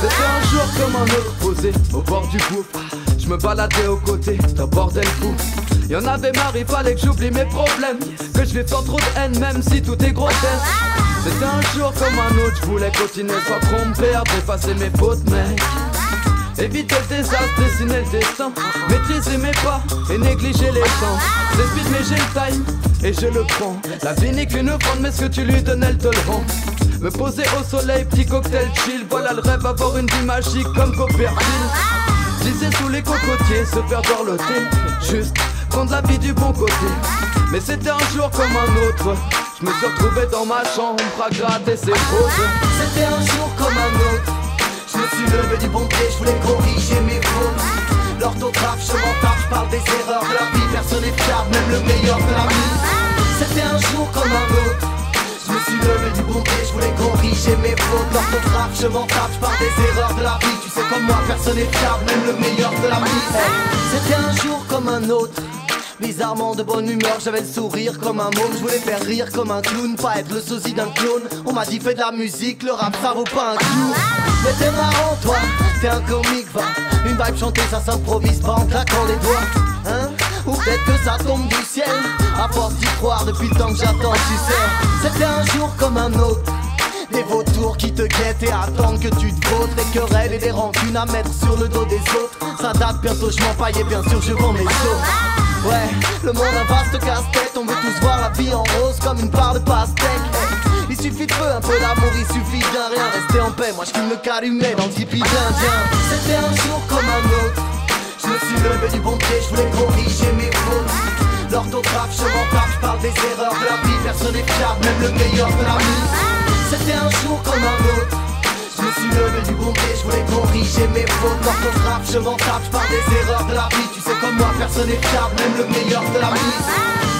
C'était un jour comme un autre, posé au bord du gouffre. Je me baladais aux côtés d'un bordel fou. Y'en avait marre, il fallait que j'oublie mes problèmes, que je vais faire trop de haine même si tout est grotesque. C'était un jour comme un autre, je voulais continuer sans qu'on me perde, effacer mes fautes, mec. Éviter le désastre, dessiner le destin, maîtriser mes pas et négliger les temps. C'est vite mais j'ai le time et je le prends. La vie n'est qu'une offrande mais ce que tu lui donnes elle te le rend. Me poser au soleil, petit cocktail chill, voilà le rêve, avoir une vie magique comme Copperfield. Glisser sous les cocotiers, se faire dorloter, juste prendre la vie du bon côté. Mais c'était un jour comme un autre, je me suis retrouvé dans ma chambre à gratter ses roses. C'était un jour comme un autre, je me suis levé du bon pied, je voulais corriger mes fautes. L'orthographe, je m'en tape, je parle des erreurs de la vie, personne n'est fiable, même le meilleur de la vie. C'était un jour comme un autre, je me suis levé du bon pied, je voulais corriger mes fautes. L'orthographe, je m'en tape, je parle des erreurs de la vie. Tu sais comme moi, personne n'est fiable, même le meilleur de la vie. C'était un jour comme un autre, bizarrement de bonne humeur, j'avais le sourire comme un môme. Je voulais faire rire comme un clown, pas être le sosie d'un clone. On m'a dit fais de la musique, le rap ça vaut pas un clou. Mais t'es marrant toi, t'es un comique va. Une vibe chantée ça s'improvise pas en claquant les doigts, hein? Ou peut-être que ça tombe du ciel, à force d'y croire depuis le temps que j'attends, tu sais. C'était un jour comme un autre, les vautours qui te guettent et attendent que tu te votes. Les querelles et les rancunes à mettre sur le dos des autres, ça date, bientôt je m'empaille et bien sûr je vends mes sauts. Ouais, le monde a vaste casse-tête, on veut tous voir la vie en rose comme une part de pastèque. Il suffit de peu, un peu d'amour, il suffit d'un rien, rester en paix, moi je fume le calumet dans le hippie d'Indien. C'était un jour comme un autre, je me suis levé du bon pied, je voulais corriger mes fautes. L'orthographe, je m'en tape, je parle des erreurs de la vie, personne n'est fiable, même le meilleur de la vie. C'était un jour comme un autre, je me suis levé du bon pied, je voulais corriger mes fautes. L'orthographe, je m'en tape, je parle des erreurs de la vie. Tu sais comme moi, personne n'est fiable, même le meilleur de la vie.